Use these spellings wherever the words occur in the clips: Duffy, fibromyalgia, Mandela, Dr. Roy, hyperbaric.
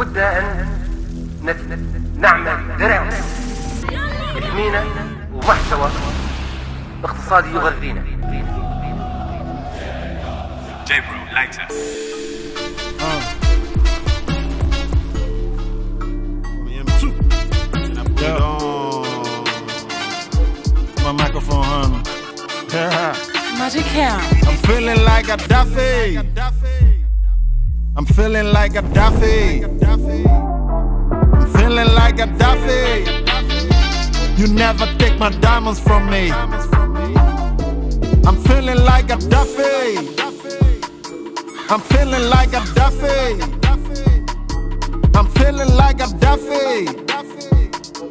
بد أن نعمل درع يحمينا ومحتوى اقتصادي يغذينا. My microphone, honey. Magic hair. I'm feeling like a Duffy. I'm feeling like a Duffy. I'm feeling like a Duffy. You never take my diamonds from me. I'm feeling like a Duffy. I'm feeling like a Duffy. I'm feeling like a Duffy.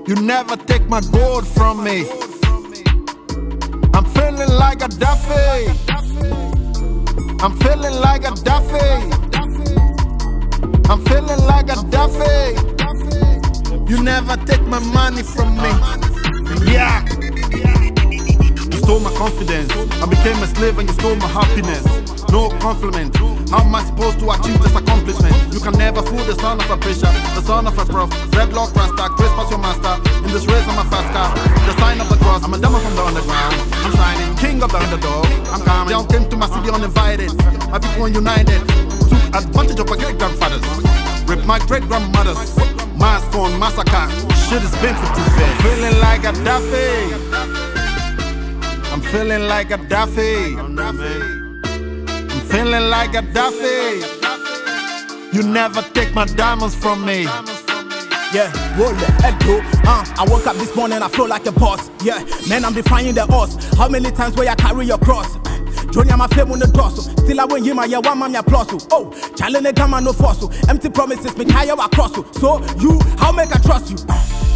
You never take my gold from me. I'm feeling like a Duffy. I'm feeling like a Duffy. I'm feeling like a Duffy. You never take my money from me. Yeah. You stole my confidence. I became a slave and you stole my happiness. No compliment. How am I supposed to achieve this accomplishment? You can never fool the son of a preacher, the son of a prof. Dreadlock rasta, Christmas your master. In this race I'm a fast car. The sign of the cross. I'm a demon from the underground. I'm shining, king of the underdog. I'm coming. Y'all came to my city uninvited. Everyone united. Took advantage of my great grandfathers. Ripped my great grandmothers. Mass phone massacre. Shit is painful to say. I'm feeling like a Duffy. I'm feeling like a Duffy. I'm feeling like a Duffy. You never take my diamonds from me. Yeah, roll the head bro. I woke up this morning, I flow like a boss. Yeah, man, I'm defying the odds. How many times will I carry your cross? Johnny, I'm a flame on the dorsal. Still I win him, I hear one man, I plus you. Oh, challenge the gamma, no fossil. Empty promises, make higher across you. So, you, how make I trust you?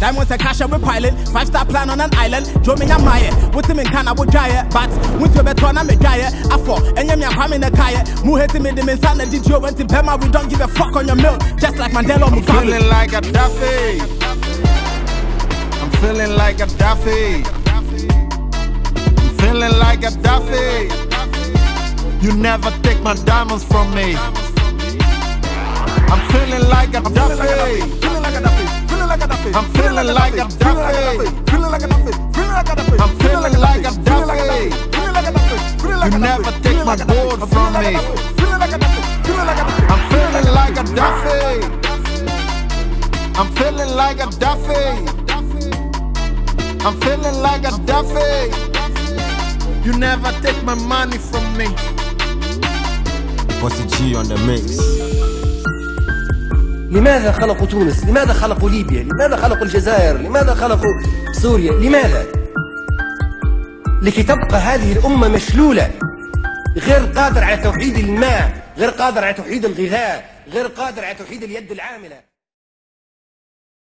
Diamonds and cash, I will pilot. 5-star plan on an island. Joe me, I'm higher. What's him in can, I will die. But, once you're better, I'm a guy. I fall, and you're in a kayak. Muheti made him inside, and did you went to Bema? We don't give a fuck on your milk. Just like Mandela, I'm feeling like a Duffy. I'm feeling like a Duffy. I'm feeling like a Duffy. You never take my diamonds from me. I'm feeling like a Duffy. Feeling like a Duffy. Feeling like a Duffy. I'm feeling like a Duffy. Feeling like a Duffy. Feeling like a Duffy. I'm feeling like a Duffy. Feeling like a Duffy. You never take my gold from me. Feeling like a Duffy. Feeling like a Duffy. I'm feeling like a Duffy. I'm feeling like a Duffy. I'm feeling like a Duffy. You never take my money from me. What's the G on the mix? لماذا خلقوا تونس؟ لماذا خلقوا ليبيا؟ لماذا خلقوا الجزائر؟ لماذا خلقوا سوريا؟ لماذا؟ لكي تبقى هذه الأمة مشلولة، غير قادر على توحيد الماء، غير قادر على توحيد الغذاء، غير قادر على توحيد اليد العاملة.